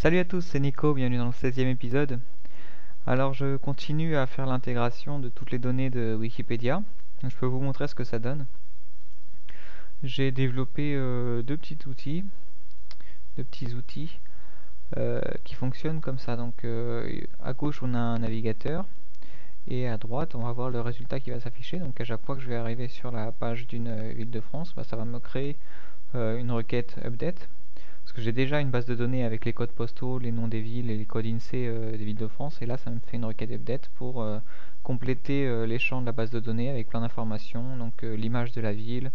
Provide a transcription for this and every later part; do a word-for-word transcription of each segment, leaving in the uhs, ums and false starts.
Salut à tous, c'est Nico, bienvenue dans le seizième épisode. Alors je continue à faire l'intégration de toutes les données de Wikipédia. Je peux vous montrer ce que ça donne. J'ai développé euh, deux petits outils, deux petits outils euh, qui fonctionnent comme ça. Donc euh, à gauche on a un navigateur et à droite on va voir le résultat qui va s'afficher. Donc à chaque fois que je vais arriver sur la page d'une euh, ville de France, bah, ça va me créer euh, une requête update. Parce que j'ai déjà une base de données avec les codes postaux, les noms des villes et les codes INSEE euh, des villes de France, et là ça me fait une requête update pour euh, compléter euh, les champs de la base de données avec plein d'informations, donc euh, l'image de la ville,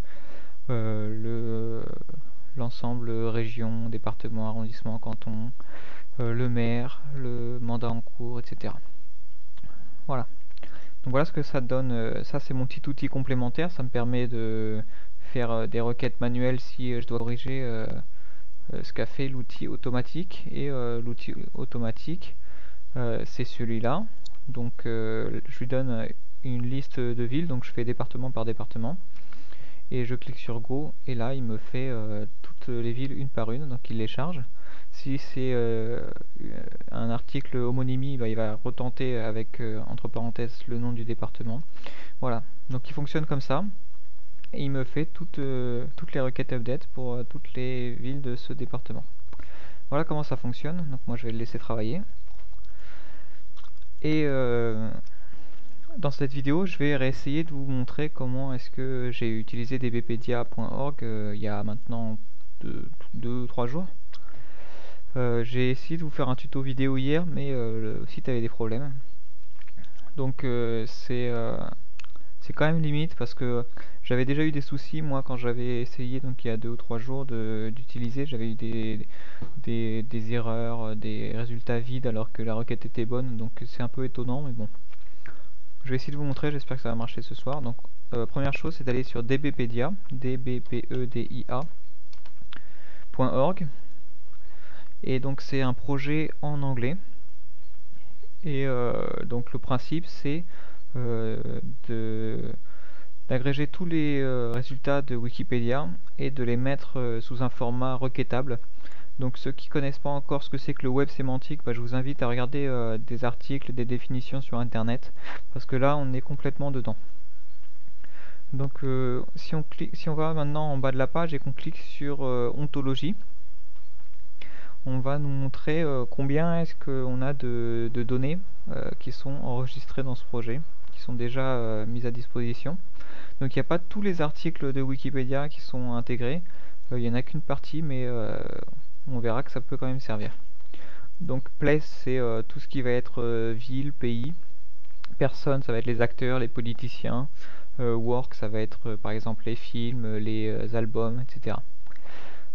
euh, l'ensemble le, région, département, arrondissement, canton, euh, le maire, le mandat en cours, et cetera. Voilà. Donc voilà ce que ça donne. Ça c'est mon petit outil complémentaire, ça me permet de faire euh, des requêtes manuelles si je dois corriger euh, Euh, ce qu'a fait l'outil automatique, et euh, l'outil automatique euh, c'est celui-là. Donc euh, je lui donne une liste de villes, donc je fais département par département et je clique sur Go, et là il me fait euh, toutes les villes une par une, donc il les charge. Si c'est euh, un article homonymie, bah, il va retenter avec euh, entre parenthèses le nom du département. Voilà, donc il fonctionne comme ça. Et il me fait toutes, euh, toutes les requêtes update pour euh, toutes les villes de ce département. Voilà comment ça fonctionne. Donc moi je vais le laisser travailler. Et euh, dans cette vidéo je vais réessayer de vous montrer comment est-ce que j'ai utilisé d b pedia point org euh, il y a maintenant deux ou trois jours. Euh, j'ai essayé de vous faire un tuto vidéo hier, mais euh, le site avait des problèmes. Donc euh, c'est... Euh, C'est quand même limite, parce que j'avais déjà eu des soucis moi quand j'avais essayé, donc il y a deux ou trois jours, d'utiliser. J'avais eu des, des, des erreurs, des résultats vides alors que la requête était bonne, donc c'est un peu étonnant, mais bon. Je vais essayer de vous montrer, j'espère que ça va marcher ce soir. Donc euh, première chose, c'est d'aller sur dbpedia, d b pedia point org, et donc c'est un projet en anglais, et euh, donc le principe c'est d'agréger tous les euh, résultats de Wikipédia et de les mettre euh, sous un format requêtable. Donc ceux qui connaissent pas encore ce que c'est que le web sémantique, bah, je vous invite à regarder euh, des articles, des définitions sur internet, parce que là on est complètement dedans. Donc euh, si on clique, si on va maintenant en bas de la page et qu'on clique sur euh, ontologie, on va nous montrer euh, combien est-ce qu'on a de, de données euh, qui sont enregistrées dans ce projet, qui sont déjà euh, mises à disposition. Donc il n'y a pas tous les articles de Wikipédia qui sont intégrés, il euh, n'y en a qu'une partie, mais euh, on verra que ça peut quand même servir. Donc place, c'est euh, tout ce qui va être euh, ville, pays. Personne, ça va être les acteurs, les politiciens. euh, work, ça va être euh, par exemple les films, les euh, albums, et cetera.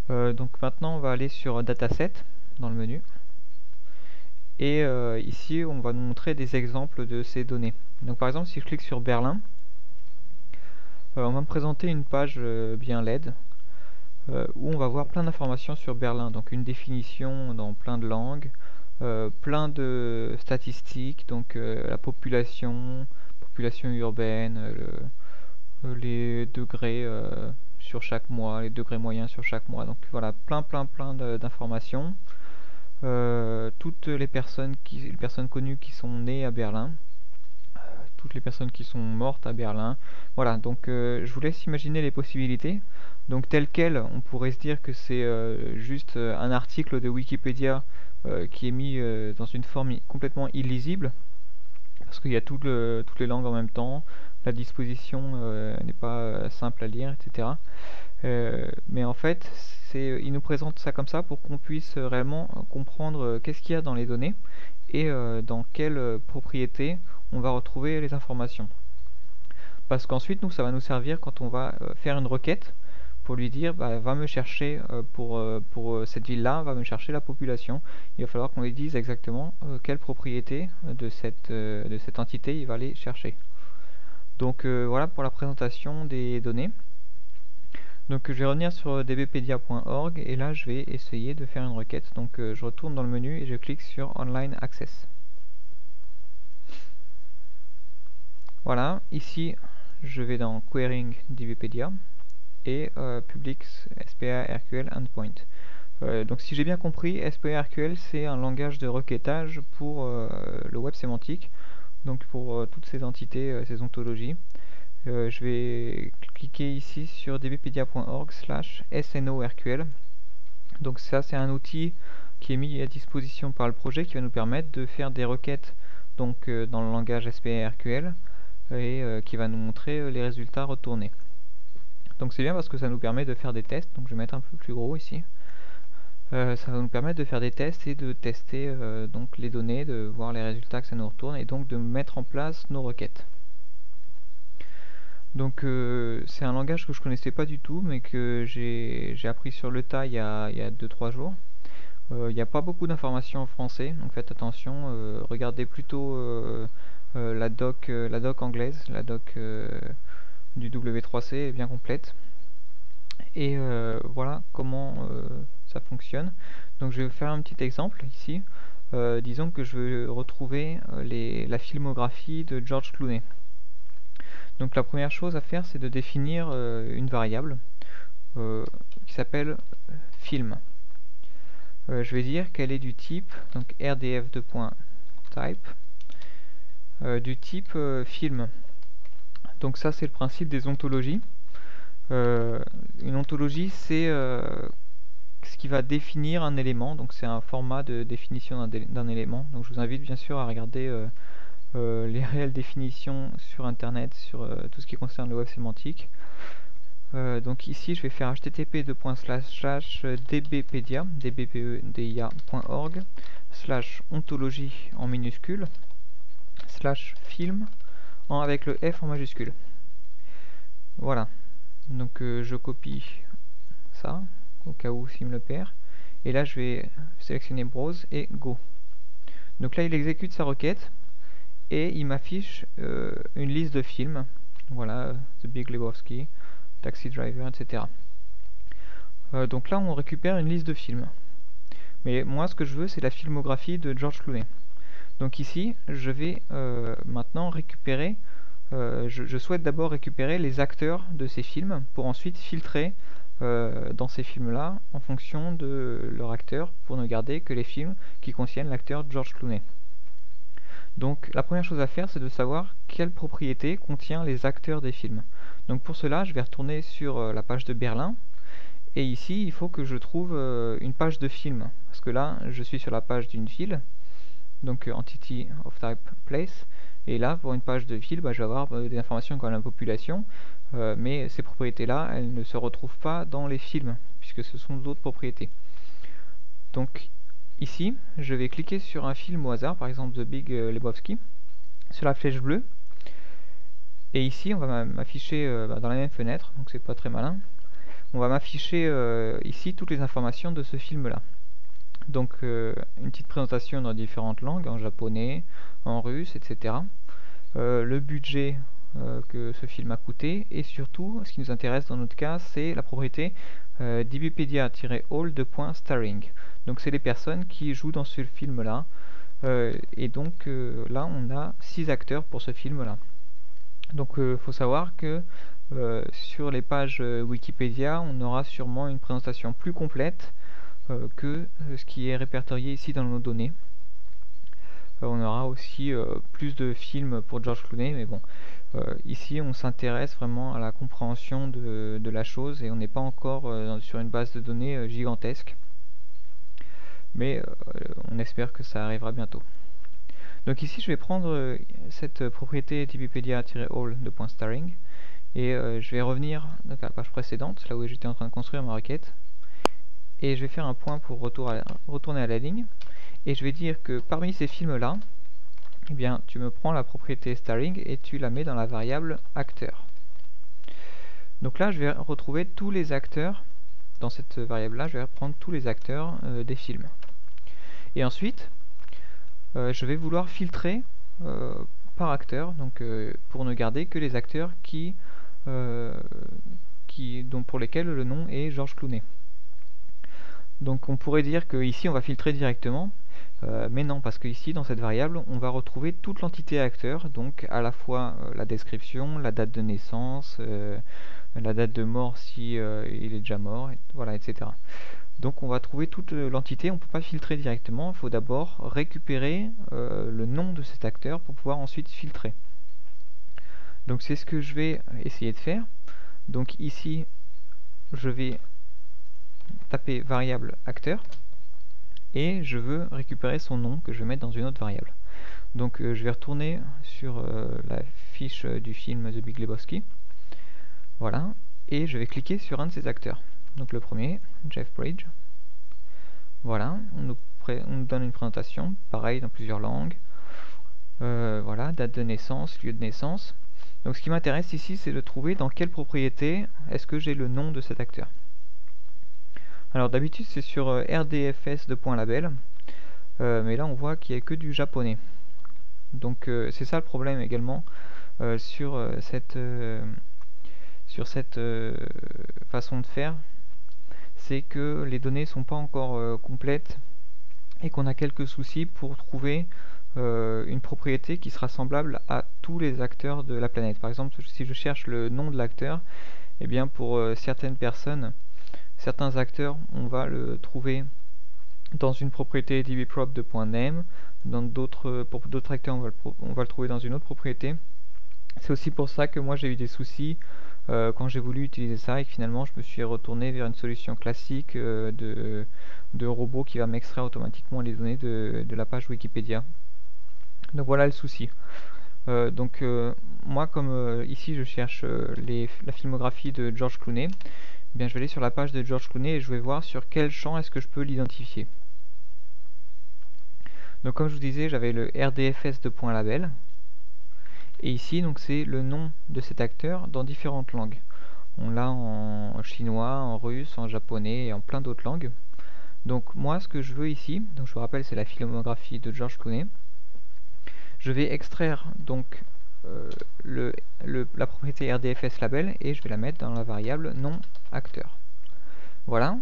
Euh, donc maintenant on va aller sur dataset dans le menu, et euh, ici on va nous montrer des exemples de ces données. Donc par exemple si je clique sur Berlin, euh, on va me présenter une page euh, bien laide euh, où on va voir plein d'informations sur Berlin, donc une définition dans plein de langues, euh, plein de statistiques, donc euh, la population, population urbaine, euh, le, les degrés euh, sur chaque mois, les degrés moyens sur chaque mois, donc voilà, plein plein plein d'informations. Euh, toutes les personnes qui les personnes connues qui sont nées à Berlin, toutes les personnes qui sont mortes à Berlin. Voilà, donc euh, je vous laisse imaginer les possibilités. Donc tel quel, on pourrait se dire que c'est euh, juste euh, un article de Wikipédia euh, qui est mis euh, dans une forme complètement illisible, parce qu'il y a tout le, toutes les langues en même temps, la disposition euh, n'est pas euh, simple à lire, et cetera. Euh, mais en fait, il nous présente ça comme ça pour qu'on puisse réellement comprendre euh, qu'est-ce qu'il y a dans les données et euh, dans quelles euh, propriétés on va retrouver les informations. Parce qu'ensuite, nous, ça va nous servir quand on va euh, faire une requête pour lui dire bah, va me chercher euh, pour, euh, pour euh, cette ville-là, va me chercher la population. Il va falloir qu'on lui dise exactement euh, quelle propriété de cette, euh, de cette entité il va aller chercher. Donc euh, voilà pour la présentation des données. Donc je vais revenir sur d b pedia point org et là je vais essayer de faire une requête. Donc euh, je retourne dans le menu et je clique sur Online Access. Voilà, ici je vais dans Querying dbpedia et euh, Public S P A R Q L Endpoint. Euh, donc si j'ai bien compris, SPARQL c'est un langage de requêtage pour euh, le web sémantique, donc pour euh, toutes ces entités, euh, ces ontologies. Euh, je vais cliquer ici sur d b pedia point org slash S N O R Q L. Donc ça c'est un outil qui est mis à disposition par le projet qui va nous permettre de faire des requêtes donc euh, dans le langage SPARQL et euh, qui va nous montrer euh, les résultats retournés. Donc c'est bien parce que ça nous permet de faire des tests, donc je vais mettre un peu plus gros ici. Euh, ça va nous permettre de faire des tests et de tester euh, donc les données, de voir les résultats que ça nous retourne et donc de mettre en place nos requêtes. Donc euh, c'est un langage que je connaissais pas du tout mais que j'ai appris sur le tas il y a deux trois jours. Euh, il n'y a pas beaucoup d'informations en français, donc faites attention, euh, regardez plutôt euh, euh, la, doc, euh, la doc anglaise, la doc euh, du W trois C est bien complète. Et euh, voilà comment euh, ça fonctionne. Donc je vais vous faire un petit exemple ici. Euh, disons que je veux retrouver les, la filmographie de George Clooney. Donc la première chose à faire c'est de définir euh, une variable euh, qui s'appelle film. Euh, je vais dire qu'elle est du type, donc R D F deux points type, euh, du type euh, film. Donc ça c'est le principe des ontologies. Euh, une ontologie c'est euh, ce qui va définir un élément, donc c'est un format de définition d'un élément. Donc je vous invite bien sûr à regarder euh, euh, les réelles définitions sur internet, sur euh, tout ce qui concerne le web sémantique. Euh, donc ici je vais faire h t t p deux points slash slash d b pedia point org slash ontologie en minuscule slash film en, avec le F en majuscule. Voilà. Donc euh, je copie ça au cas où s'il me le perd, et là je vais sélectionner browse et go. Donc là il exécute sa requête et il m'affiche euh, une liste de films, voilà, The Big Lebowski, Taxi Driver, et cetera. Euh, donc là on récupère une liste de films, mais moi ce que je veux c'est la filmographie de George Clooney. Donc ici je vais euh, maintenant récupérer Euh, je, je souhaite d'abord récupérer les acteurs de ces films pour ensuite filtrer euh, dans ces films-là en fonction de leur acteur pour ne garder que les films qui contiennent l'acteur George Clooney. Donc la première chose à faire c'est de savoir quelle propriété contient les acteurs des films. Donc pour cela je vais retourner sur euh, la page de Berlin et ici il faut que je trouve euh, une page de film parce que là je suis sur la page d'une ville, donc euh, entity of type place. Et là, pour une page de ville, bah, je vais avoir euh, des informations comme la population, euh, mais ces propriétés-là, elles ne se retrouvent pas dans les films, puisque ce sont d'autres propriétés. Donc, ici, je vais cliquer sur un film au hasard, par exemple The Big Lebowski, sur la flèche bleue. Et ici, on va m'afficher euh, dans la même fenêtre, donc c'est pas très malin. On va m'afficher euh, ici toutes les informations de ce film-là. Donc euh, une petite présentation dans différentes langues, en japonais, en russe, et cetera. Euh, le budget euh, que ce film a coûté, et surtout, ce qui nous intéresse dans notre cas, c'est la propriété euh, d b pedia tiret all deux points starring. Donc c'est les personnes qui jouent dans ce film-là, euh, et donc euh, là on a six acteurs pour ce film-là. Donc il euh, faut savoir que euh, sur les pages euh, Wikipédia, on aura sûrement une présentation plus complète que ce qui est répertorié ici dans nos données. Euh, on aura aussi euh, plus de films pour George Clooney, mais bon, euh, ici on s'intéresse vraiment à la compréhension de, de la chose et on n'est pas encore euh, sur une base de données euh, gigantesque, mais euh, on espère que ça arrivera bientôt. Donc ici je vais prendre euh, cette propriété d b pedia tiret all deux points starring et euh, je vais revenir donc, à la page précédente, là où j'étais en train de construire ma requête. Et je vais faire un point pour retour à la, retourner à la ligne. Et je vais dire que parmi ces films-là, eh bien, tu me prends la propriété starring et tu la mets dans la variable acteur. Donc là, je vais retrouver tous les acteurs. Dans cette variable-là, je vais reprendre tous les acteurs euh, des films. Et ensuite, euh, je vais vouloir filtrer euh, par acteur, donc euh, pour ne garder que les acteurs qui, euh, qui, donc pour lesquels le nom est George Clooney. Donc on pourrait dire qu'ici on va filtrer directement, euh, mais non, parce qu'ici dans cette variable on va retrouver toute l'entité acteur, donc à la fois euh, la description, la date de naissance, euh, la date de mort si euh, il est déjà mort, et, voilà, et cetera. Donc on va trouver toute l'entité, on ne peut pas filtrer directement, il faut d'abord récupérer euh, le nom de cet acteur pour pouvoir ensuite filtrer. Donc c'est ce que je vais essayer de faire. Donc ici je vais taper variable acteur et je veux récupérer son nom que je vais mettre dans une autre variable. Donc euh, je vais retourner sur euh, la fiche du film The Big Lebowski. Voilà, et je vais cliquer sur un de ces acteurs. Donc le premier, Jeff Bridges. Voilà, on nous, on nous donne une présentation, pareil dans plusieurs langues. Euh, voilà, date de naissance, lieu de naissance. Donc ce qui m'intéresse ici, c'est de trouver dans quelle propriété est-ce que j'ai le nom de cet acteur. Alors d'habitude c'est sur euh, R D F S deux points label, euh, mais là on voit qu'il n'y a que du japonais. Donc euh, c'est ça le problème également euh, sur euh, cette, euh, sur cette euh, façon de faire, c'est que les données sont pas encore euh, complètes et qu'on a quelques soucis pour trouver euh, une propriété qui sera semblable à tous les acteurs de la planète. Par exemple, si je cherche le nom de l'acteur, et eh bien pour euh, certaines personnes, certains acteurs, on va le trouver dans une propriété dbprop deux point name, dans d'autres, pour d'autres acteurs on va, le, on va le trouver dans une autre propriété. C'est aussi pour ça que moi j'ai eu des soucis euh, quand j'ai voulu utiliser ça et que finalement je me suis retourné vers une solution classique euh, de, de robot qui va m'extraire automatiquement les données de, de la page Wikipédia. Donc voilà le souci. Euh, donc euh, moi comme euh, ici je cherche euh, les, la filmographie de George Clooney, eh bien, je vais aller sur la page de George Clooney et je vais voir sur quel champ est-ce que je peux l'identifier. Donc comme je vous disais, j'avais le R D F S deux points label et ici donc c'est le nom de cet acteur dans différentes langues. On l'a en chinois, en russe, en japonais et en plein d'autres langues. Donc moi ce que je veux ici, donc je vous rappelle c'est la filmographie de George Clooney, je vais extraire donc Euh, le, le, la propriété R D F S label et je vais la mettre dans la variable nom acteur. Voilà,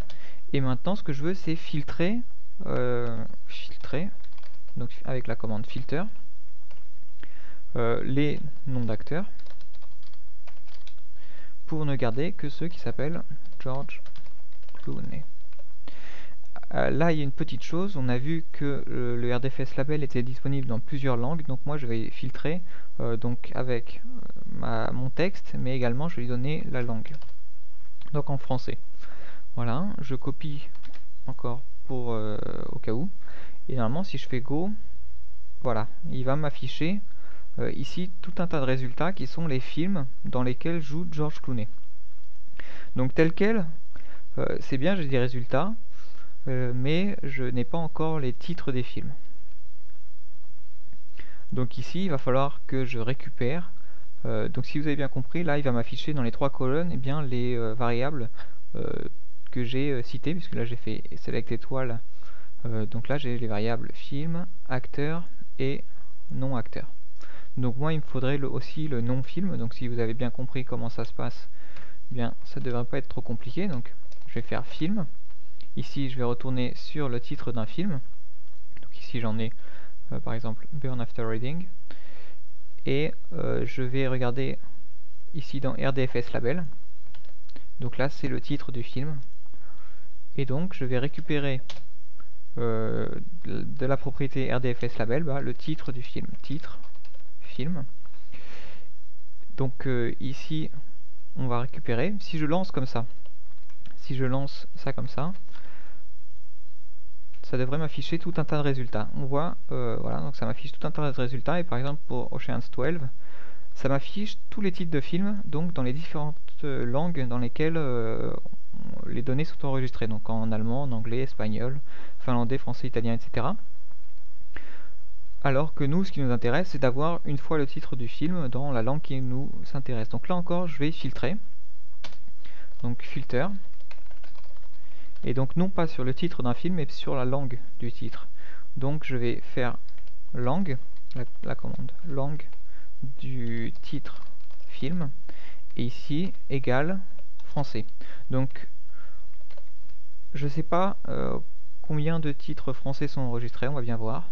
et maintenant ce que je veux c'est filtrer euh, filtrer donc avec la commande filter euh, les noms d'acteurs pour ne garder que ceux qui s'appellent George Clooney. Euh, là il y a une petite chose, on a vu que euh, le R D F S label était disponible dans plusieurs langues, donc moi je vais filtrer euh, donc avec euh, ma, mon texte, mais également je vais lui donner la langue, donc en français. Voilà, je copie encore pour euh, au cas où, et normalement si je fais go, voilà, il va m'afficher euh, ici tout un tas de résultats qui sont les films dans lesquels joue George Clooney. Donc tel quel, euh, c'est bien, j'ai des résultats, Euh, mais je n'ai pas encore les titres des films. Donc ici il va falloir que je récupère euh, donc si vous avez bien compris, là il va m'afficher dans les trois colonnes et eh bien les euh, variables euh, que j'ai euh, citées, puisque là j'ai fait select étoile, euh, donc là j'ai les variables film, acteur et non acteur. Donc moi il me faudrait le, aussi le non film, donc si vous avez bien compris comment ça se passe, eh bien ça ne devrait pas être trop compliqué. Donc je vais faire film. Ici, je vais retourner sur le titre d'un film. Donc ici, j'en ai euh, par exemple Burn After Reading. Et euh, je vais regarder ici dans R D F S label. Donc là, c'est le titre du film. Et donc, je vais récupérer euh, de la propriété R D F S label bah, le titre du film. Titre, film. Donc euh, ici, on va récupérer. Si je lance comme ça, si je lance ça comme ça, ça devrait m'afficher tout un tas de résultats. On voit, euh, voilà, donc ça m'affiche tout un tas de résultats. Et par exemple pour Ocean's douze, ça m'affiche tous les titres de films, donc dans les différentes euh, langues dans lesquelles euh, les données sont enregistrées. Donc en allemand, en anglais, espagnol, finlandais, français, italien, et cetera. Alors que nous, ce qui nous intéresse, c'est d'avoir une fois le titre du film dans la langue qui nous s'intéresse. Donc là encore, je vais filtrer. Donc filter. Et donc non pas sur le titre d'un film mais sur la langue du titre. Donc je vais faire langue, la, la commande langue du titre film, et ici égale français. Donc je sais pas euh, combien de titres français sont enregistrés, on va bien voir.